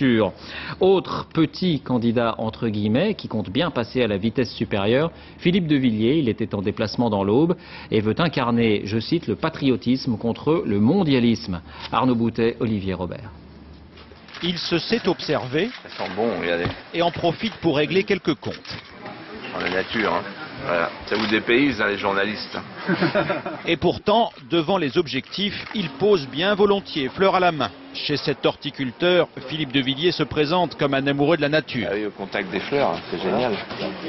structure. Autre petit candidat entre guillemets qui compte bien passer à la vitesse supérieure, Philippe de Villiers. Il était en déplacement dans l'Aube et veut incarner, je cite, le patriotisme contre le mondialisme. Arnaud Boutet, Olivier Robert. Il se sait observer et en profite pour régler quelques comptes. La nature, hein. Voilà. Ça vous dépayse, hein, les journalistes. Et pourtant, devant les objectifs, il pose bien volontiers, fleur à la main. Chez cet horticulteur, Philippe de Villiers se présente comme un amoureux de la nature. Ah oui, au contact des fleurs, hein, c'est génial.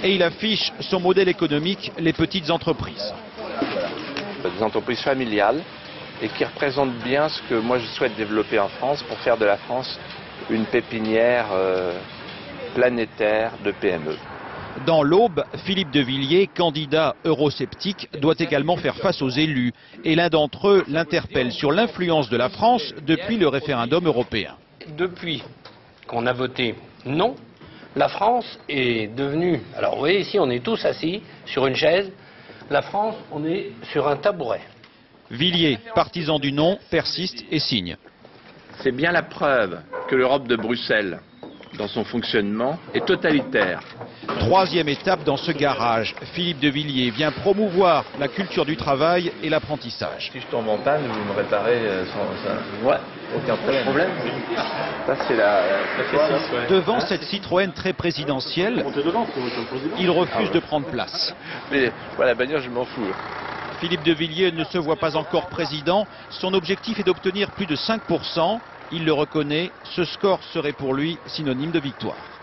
Et il affiche son modèle économique, les petites entreprises. Des entreprises familiales et qui représentent bien ce que moi je souhaite développer en France pour faire de la France une pépinière planétaire de PME. Dans l'Aube, Philippe de Villiers, candidat eurosceptique, doit également faire face aux élus. Et l'un d'entre eux l'interpelle sur l'influence de la France depuis le référendum européen. Depuis qu'on a voté non, la France est devenue... Alors vous voyez ici, on est tous assis sur une chaise. La France, on est sur un tabouret. Villiers, partisan du non, persiste et signe. C'est bien la preuve que l'Europe de Bruxelles, dans son fonctionnement, est totalitaire. Troisième étape dans ce garage, Philippe de Villiers vient promouvoir la culture du travail et l'apprentissage. Si je tombe en panne, vous me réparez sans... Ouais, aucun problème. Ça, c'est la... Devant cette Citroën très présidentielle, il refuse de prendre place. Mais voilà, la bagnole, je m'en fous. Philippe de Villiers ne se voit pas encore président. Son objectif est d'obtenir plus de 5%. Il le reconnaît, ce score serait pour lui synonyme de victoire.